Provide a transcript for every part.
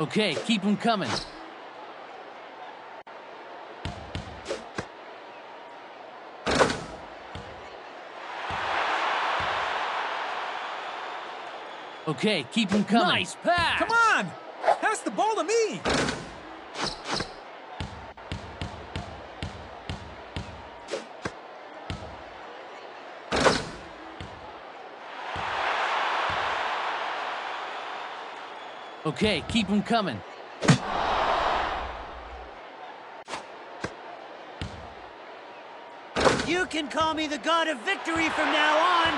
Okay, keep them coming. Okay, keep them coming. Nice pass! Come on! Pass the ball to me! Okay, keep them coming. You can call me the god of victory from now on!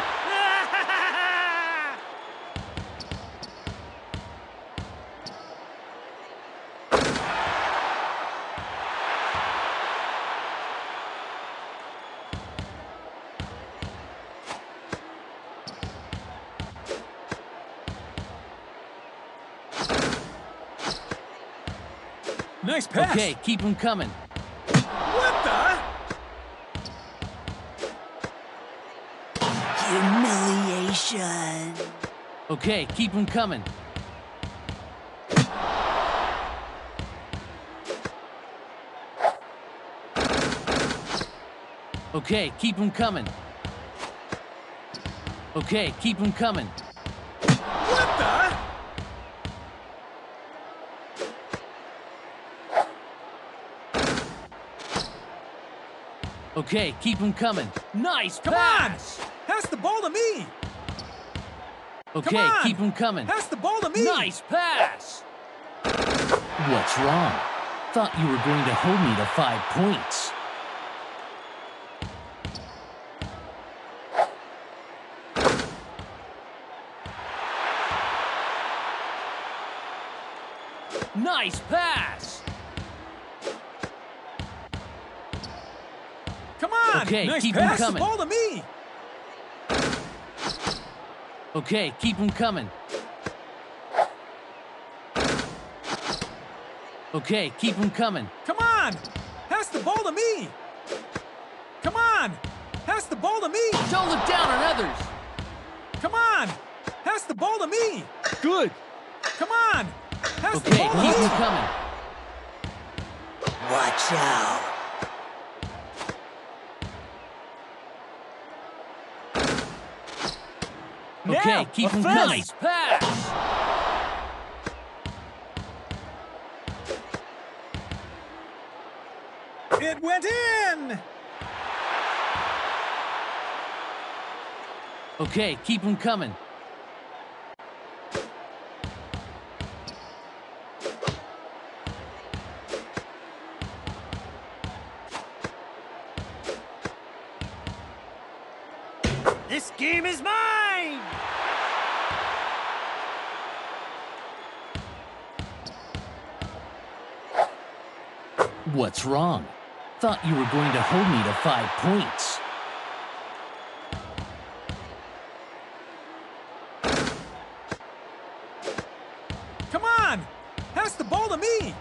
Nice pass. Okay, keep them coming. What the? Humiliation. Okay, keep them coming. Okay, keep them coming. Okay, keep them coming. What the? Okay, keep them coming. Nice pass! Come on! Pass the ball to me! Okay, keep them coming. Pass the ball to me! Nice pass! What's wrong? Thought you were going to hold me to 5 points. Nice pass! Come on! Okay, nice keep pass. Them coming. Pass the ball to me. Okay, keep them coming. Okay, keep them coming. Come on! Pass the ball to me. Come on! Pass the ball to me. Don't look down on others. Come on! Pass the ball to me. Good. Come on! Pass the ball to me. Okay, keep them coming. Watch out. Okay, keep them coming. Nice pass! It went in! Okay, keep them coming. This game is mine! What's wrong? Thought you were going to hold me to 5 points. Come on! Pass the ball to me!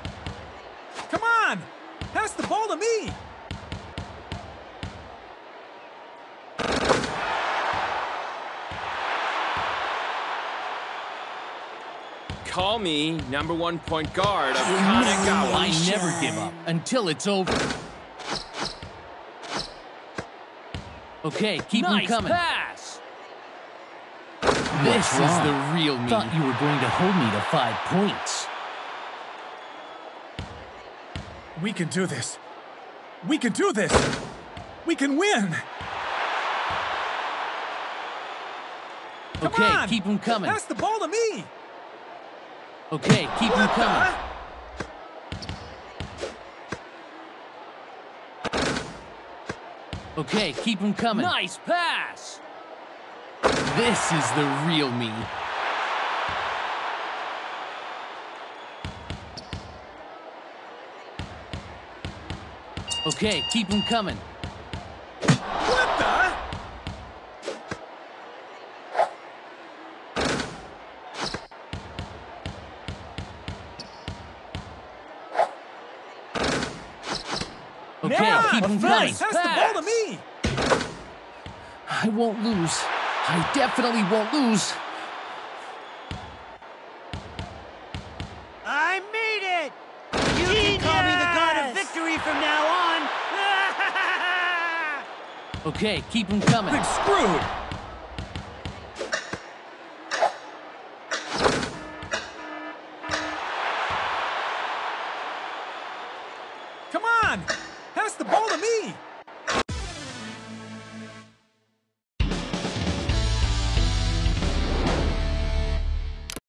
Come on! Pass the ball to me! Call me number 1 point guard of Kanagawa. I never give up until it's over. Okay, keep them coming. Nice pass! This is the real me. Thought you were going to hold me to 5 points. We can do this. We can do this. We can win. Okay, keep them coming. Pass the ball to me. Okay, keep them coming. Okay, keep them coming. Nice pass! This is the real me. Okay, keep them coming. What the? Okay, keep them coming. Pass the ball to me. I won't lose. I definitely won't lose. I'm Okay, keep him coming. Big screwed. Come on! Pass the ball to me!